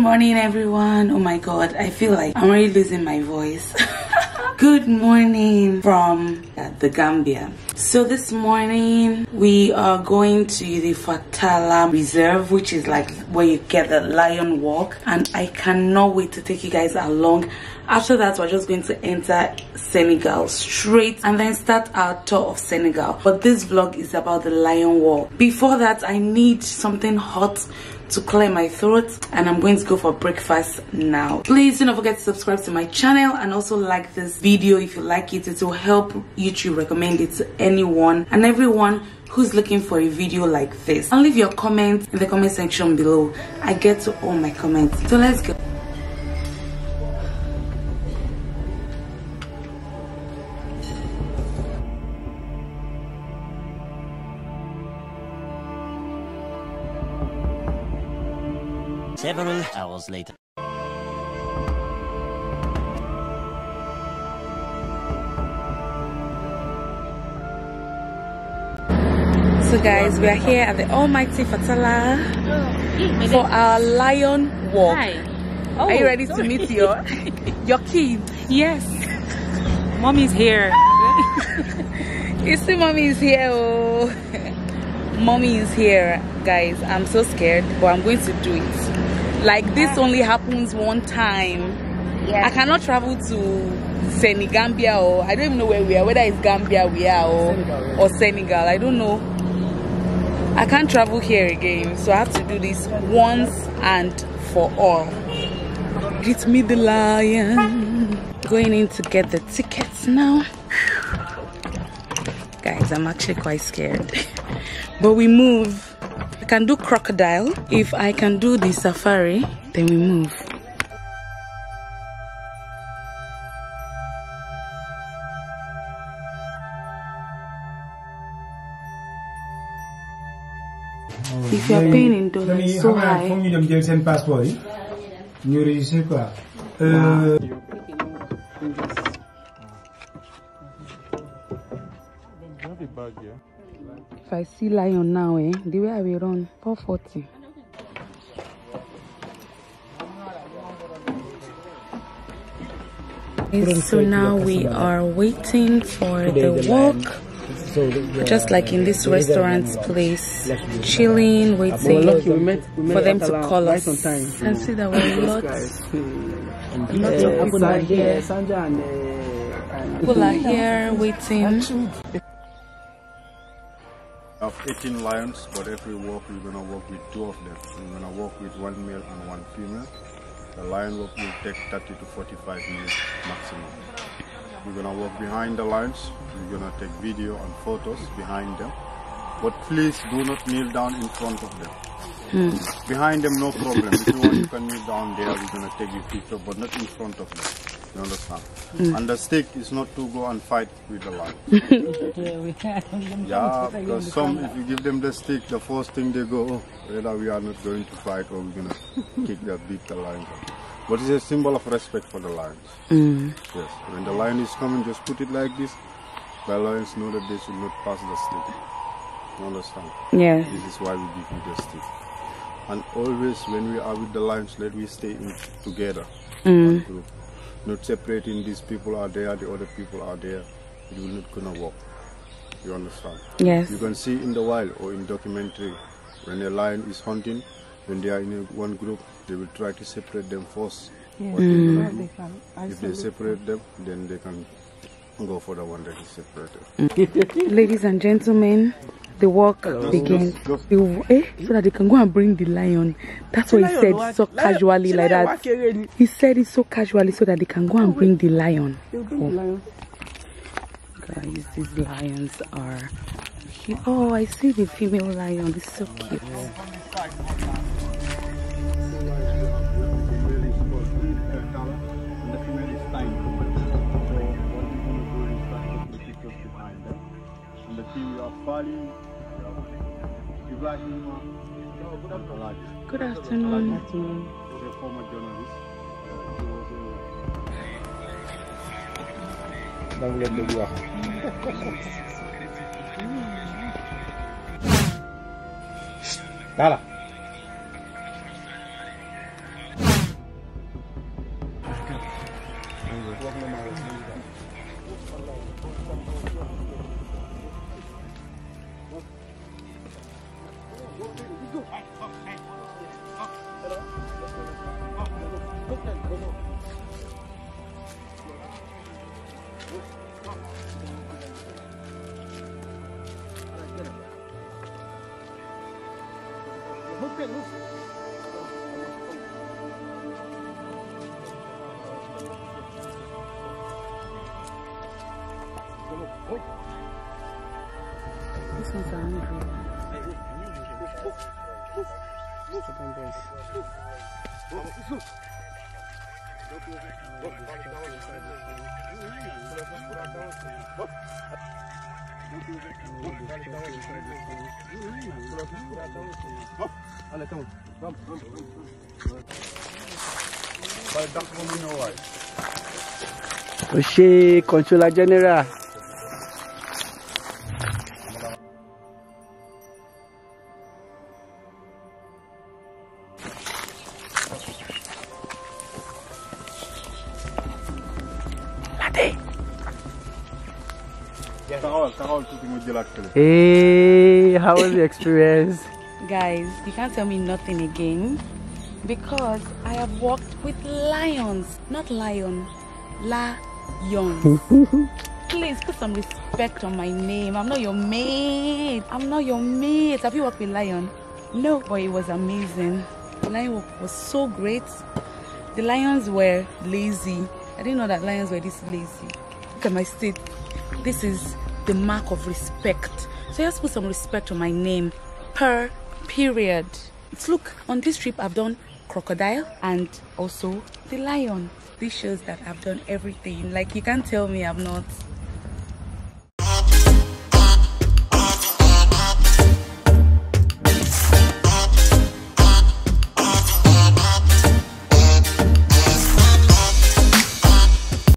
Good morning, everyone. Oh my god, I feel like I'm already losing my voice. Good morning from the Gambia. So this morning we are going to the Fathala reserve, which is like where you get the lion walk, and I cannot wait to take you guys along. After that, we're just going to enter Senegal straight and then start our tour of Senegal. But this vlog is about the lion walk. Before that, I need something hot to clear my throat, and I'm going to go for breakfast now. Please do not forget to subscribe to my channel and also like this video if you like it. It will help YouTube recommend it to anyone and everyone who's looking for a video like this. And leave your comments in the comment section below. I get to all my comments. So let's go. Several hours later. So guys, we are here at the almighty Fathala for our lion walk. Hi. Oh, are you ready to meet your kids? Yes. Mommy's here. You see, mommy is here. Oh. Mommy is here, guys. I'm so scared, but I'm going to do it. Like, this only happens one time. Yeah. I cannot travel to Senegal, or I don't even know where we are, whether it's Gambia we are or Senegal, yeah. Or Senegal, I don't know. I can't travel here again, so I have to do this once and for all. Get me the lion. Going in to get the tickets now. Guys, I'm actually quite scared. But we move. I can do crocodile. If I can do the safari, then we move. If you are paying in dollars, it's so high. If I see lion now, the way I will run, 440. So now we are waiting for the walk, just like in this restaurant's place, chilling, waiting for them to call us. And see that we're lots of people are here. People are here waiting. 18 lions, but every walk we're gonna walk with two of them. We're gonna walk with one male and one female. The lion walk will take 30 to 45 minutes maximum. We're gonna walk behind the lions. We're gonna take video and photos behind them. But please do not kneel down in front of them. Behind them, no problem. If you want, you can kneel down there. We're gonna take your picture, but not in front of them. You understand? And the stick is not to go and fight with the lion. Yeah, because some, if you give them the stick, the first thing they go, oh, whether we are not going to fight or we're going to kick their beat the lion. But it's a symbol of respect for the lions. Yes, when the lion is coming, just put it like this. The lions know that they should not pass the stick. You understand? Yeah. This is why we give you the stick. And always when we are with the lions, let we stay in together. Not separating, these people are there, the other people are there. It will not gonna work. You understand? Yes. You can see in the wild or in documentary, when a lion is hunting, when they are in one group, they will try to separate them first. Yeah. If they separate them, then they can go for the one that is separated. Ladies and gentlemen, the walk begins. So that they can go and bring the lion. That's what he said so casually like that. He said it so casually so that they can go and bring the lion. Oh. Guys, these lions are cute. Oh, I see the female lion. It's so cute. Good afternoon. He's a former journalist. This one's angry. Oshé, Consular General. Hey, how was the experience? Guys, you can't tell me nothing again because I have worked with lions, not lion, lions. Please put some respect on my name. I'm not your mate. I'm not your mate. Have you worked with lion? No, but it was amazing. The lion work was so great. The lions were lazy. I didn't know that lions were this lazy. Look at my state. This is the mark of respect. So just put some respect on my name. Period. Look, on this trip I've done crocodile and also the lion. This shows that I've done everything. Like, you can't tell me I've not.